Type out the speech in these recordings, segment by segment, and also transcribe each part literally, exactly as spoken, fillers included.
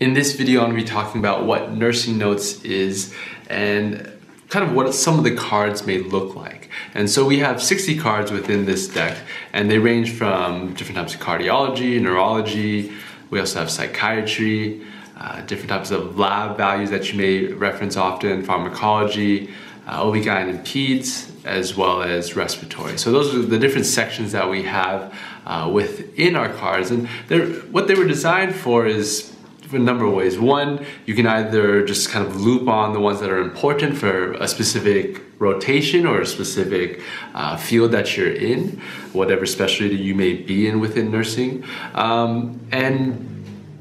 In this video, I'm going to be talking about what Nursing Notes is and kind of what some of the cards may look like. And so we have sixty cards within this deck, and they range from different types of cardiology, neurology. We also have psychiatry, uh, different types of lab values that you may reference often, pharmacology, uh, O B G Y N and PEDS, as well as respiratory. So those are the different sections that we have uh, within our cards. And what they were designed for is a number of ways. One, you can either just kind of loop on the ones that are important for a specific rotation or a specific uh, field that you're in, whatever specialty you may be in within nursing. Um, and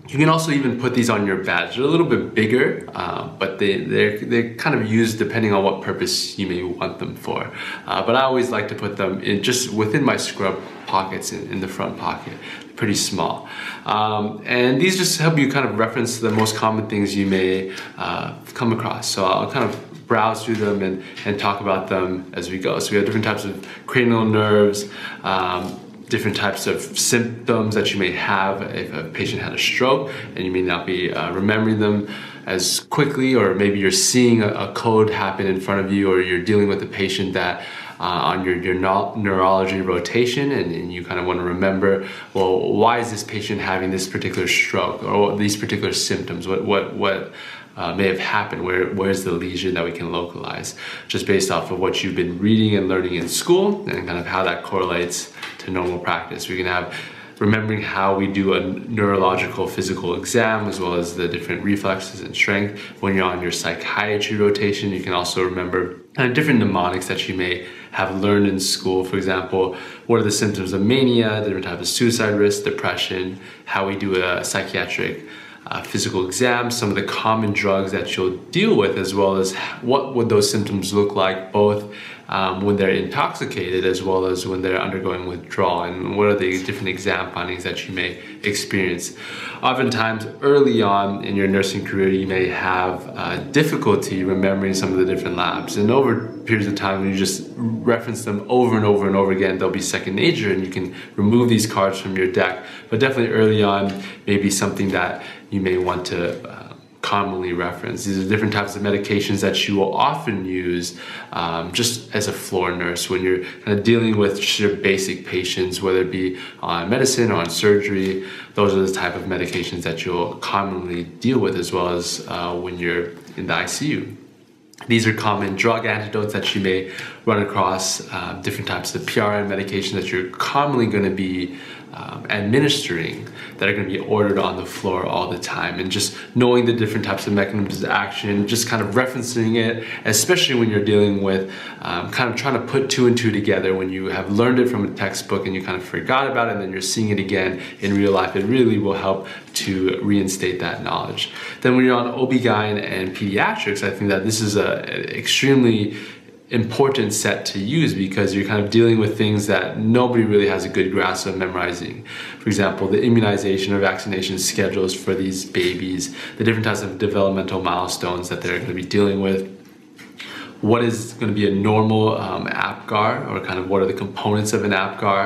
you can also even put these on your badge. They're a little bit bigger, uh, but they, they're, they're kind of used depending on what purpose you may want them for. Uh, but I always like to put them in just within my scrub pockets in, in the front pocket. Pretty small. Um, and these just help you kind of reference the most common things you may uh, come across. So I'll kind of browse through them and, and talk about them as we go. So we have different types of cranial nerves, um, different types of symptoms that you may have if a patient had a stroke and you may not be uh, remembering them as quickly, or maybe you're seeing a, a code happen in front of you, or you're dealing with a patient that Uh, on your, your neurology rotation, and, and you kind of want to remember, well, why is this patient having this particular stroke or these particular symptoms? What what what uh, may have happened? Where where's the lesion that we can localize? Just based off of what you've been reading and learning in school, and kind of how that correlates to normal practice. We can have remembering how we do a neurological physical exam, as well as the different reflexes and strength. When you're on your psychiatry rotation, you can also remember kind of different mnemonics that you may have learned in school. For example, what are the symptoms of mania, different types of suicide risk, depression, how we do a psychiatric uh, physical exam, some of the common drugs that you'll deal with, as well as what would those symptoms look like, both Um, when they're intoxicated as well as when they're undergoing withdrawal, and what are the different exam findings that you may experience. Oftentimes early on in your nursing career, you may have uh, difficulty remembering some of the different labs, and over periods of time when you just reference them over and over and over again, they'll be second nature and you can remove these cards from your deck. But definitely early on may be something that you may want to uh, commonly referenced. These are different types of medications that you will often use um, just as a floor nurse when you're kind of dealing with just your basic patients, whether it be on medicine or on surgery. Those are the type of medications that you'll commonly deal with, as well as uh, when you're in the I C U. These are common drug antidotes that you may run across, uh, different types of P R N medication that you're commonly going to be Um, administering, that are going to be ordered on the floor all the time. And just knowing the different types of mechanisms of action, just kind of referencing it, especially when you're dealing with um, kind of trying to put two and two together when you have learned it from a textbook and you kind of forgot about it and then you're seeing it again in real life. It really will help to reinstate that knowledge. Then when you're on O B G Y N and pediatrics, I think that this is a, a extremely important set to use, because you're kind of dealing with things that nobody really has a good grasp of memorizing. For example, the immunization or vaccination schedules for these babies, the different types of developmental milestones that they're going to be dealing with, what is going to be a normal um, APGAR, or kind of what are the components of an APGAR,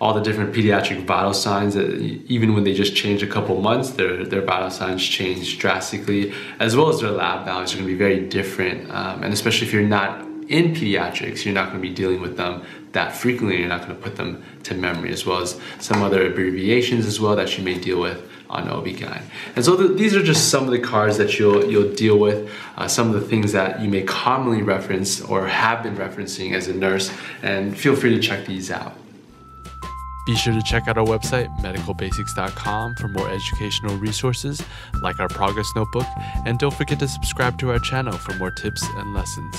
all the different pediatric vital signs, that even when they just change a couple months, their, their vital signs change drastically, as well as their lab values are going to be very different. Um, and especially if you're not in pediatrics, you're not going to be dealing with them that frequently. You're not going to put them to memory, as well as some other abbreviations as well that you may deal with on O B G Y N. And so th these are just some of the cards that you'll you'll deal with, uh, some of the things that you may commonly reference or have been referencing as a nurse, and feel free to check these out. Be sure to check out our website, medical basics dot com, for more educational resources like our progress notebook, and don't forget to subscribe to our channel for more tips and lessons.